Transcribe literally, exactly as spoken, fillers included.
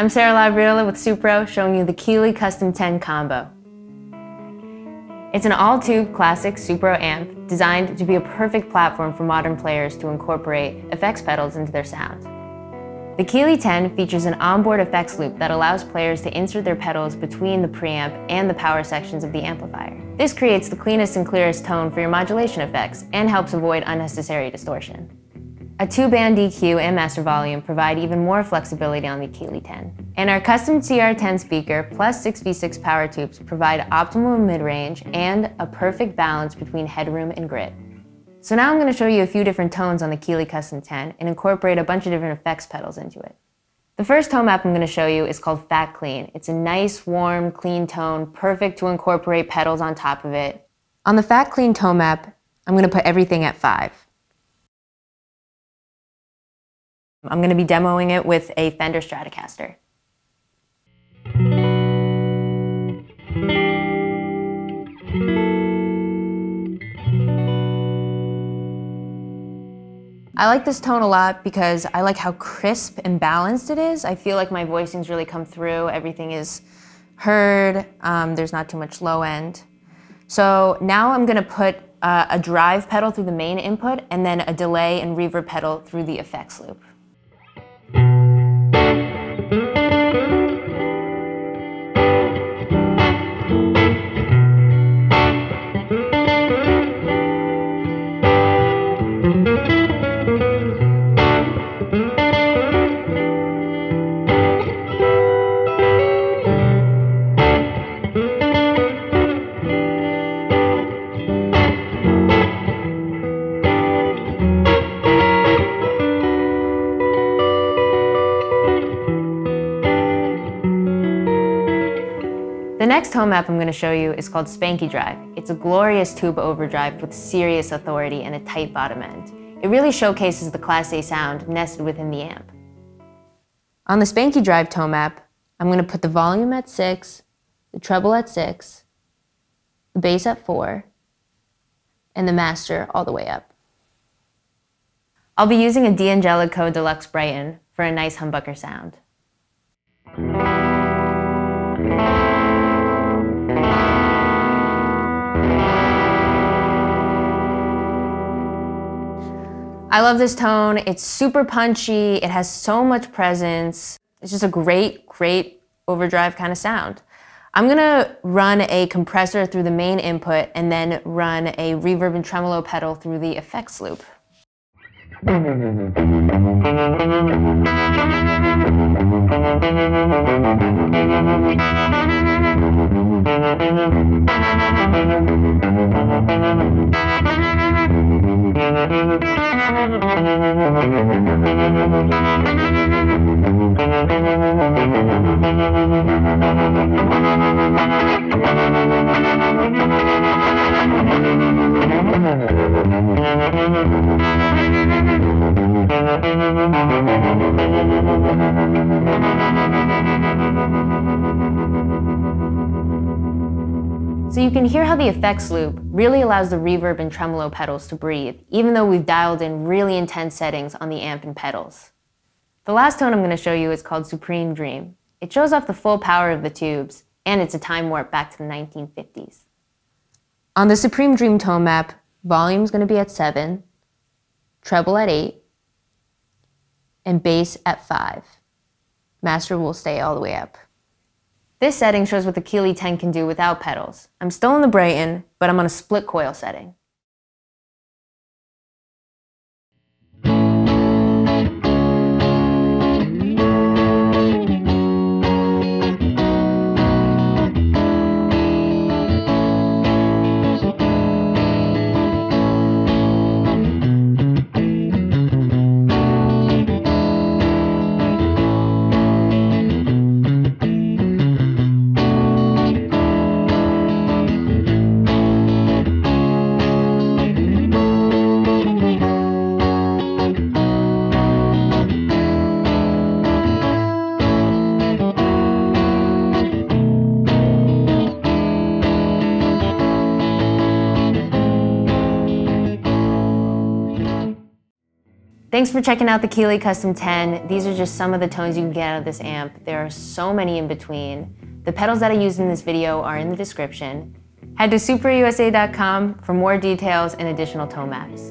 I'm Sarah Labriola with Supro, showing you the Keeley Custom ten combo. It's an all-tube classic Supro amp designed to be a perfect platform for modern players to incorporate effects pedals into their sound. The Keeley ten features an onboard effects loop that allows players to insert their pedals between the preamp and the power sections of the amplifier. This creates the cleanest and clearest tone for your modulation effects and helps avoid unnecessary distortion. A two-band E Q and master volume provide even more flexibility on the Keeley ten. And our custom C R ten speaker plus six V six power tubes provide optimal mid-range and a perfect balance between headroom and grid. So now I'm going to show you a few different tones on the Keeley Custom ten and incorporate a bunch of different effects pedals into it. The first tone map I'm going to show you is called Fat Clean. It's a nice, warm, clean tone, perfect to incorporate pedals on top of it. On the Fat Clean tone map, I'm going to put everything at five. I'm going to be demoing it with a Fender Stratocaster. I like this tone a lot because I like how crisp and balanced it is. I feel like my voicings really come through. Everything is heard. Um, there's not too much low end. So now I'm going to put uh, a drive pedal through the main input and then a delay and reverb pedal through the effects loop. The next tone map I'm going to show you is called Spanky Drive. It's a glorious tube overdrive with serious authority and a tight bottom end. It really showcases the Class A sound nested within the amp. On the Spanky Drive tone map, I'm going to put the volume at six, the treble at six, the bass at four, and the master all the way up. I'll be using a D'Angelico Deluxe Brighton for a nice humbucker sound. I love this tone. It's super punchy. It has so much presence. It's just a great, great overdrive kind of sound. I'm gonna run a compressor through the main input and then run a reverb and tremolo pedal through the effects loop. So you can hear how the effects loop really allows the reverb and tremolo pedals to breathe, even though we've dialed in really intense settings on the amp and pedals. The last tone I'm going to show you is called Supreme Dream. It shows off the full power of the tubes, and it's a time warp back to the nineteen fifties. On the Supreme Dream tone map, volume's going to be at seven, treble at eight, and bass at five. Master will stay all the way up. This setting shows what the Keeley ten can do without pedals. I'm still in the Brighton, but I'm on a split coil setting. Thanks for checking out the Keeley Custom ten. These are just some of the tones you can get out of this amp. There are so many in between. The pedals that I used in this video are in the description. Head to supro U S A dot com for more details and additional tone maps.